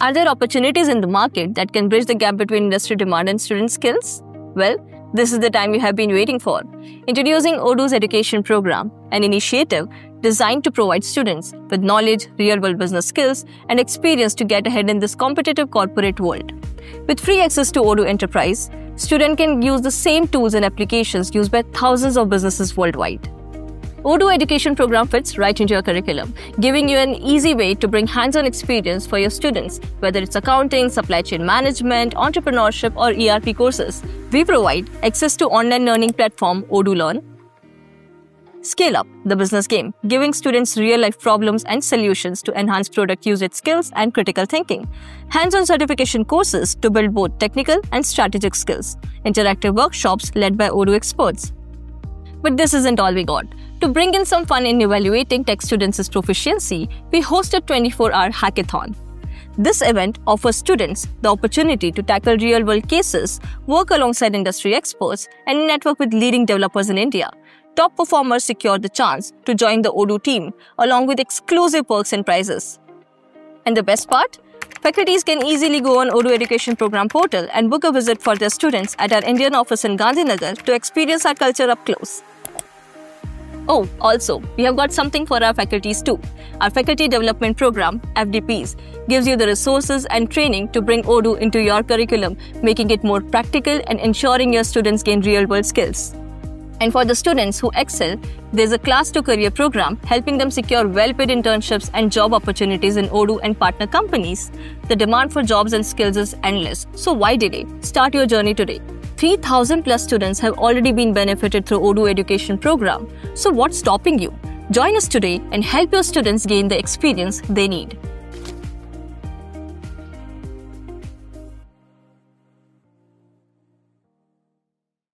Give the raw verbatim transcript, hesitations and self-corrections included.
Are there opportunities in the market that can bridge the gap between industry demand and student skills? Well, this is the time you have been waiting for. Introducing Odoo's Education Program, an initiative designed to provide students with knowledge, real-world business skills, and experience to get ahead in this competitive corporate world. With free access to Odoo Enterprise, students can use the same tools and applications used by thousands of businesses worldwide. Odoo Education Program fits right into your curriculum, giving you an easy way to bring hands-on experience for your students, whether it's accounting, supply chain management, entrepreneurship, or E R P courses. We provide access to online learning platform Odoo Learn. Scale Up, the business game, giving students real-life problems and solutions to enhance product usage skills and critical thinking. Hands-on certification courses to build both technical and strategic skills. Interactive workshops led by Odoo experts. But this isn't all we got. To bring in some fun in evaluating tech students' proficiency, we hosted a twenty-four hour hackathon. This event offers students the opportunity to tackle real-world cases, work alongside industry experts, and network with leading developers in India. Top performers secured the chance to join the Odoo team, along with exclusive perks and prizes. And the best part? Faculties can easily go on Odoo Education Program portal and book a visit for their students at our Indian office in Gandhinagar to experience our culture up close. Oh, also, we have got something for our faculties too. Our Faculty Development Program, F D Ps, gives you the resources and training to bring Odoo into your curriculum, making it more practical and ensuring your students gain real-world skills. And for the students who excel, there's a class-to-career program helping them secure well-paid internships and job opportunities in Odoo and partner companies. The demand for jobs and skills is endless, so why delay? Start your journey today. three thousand plus students have already been benefited through Odoo Education Program. So what's stopping you? Join us today and help your students gain the experience they need.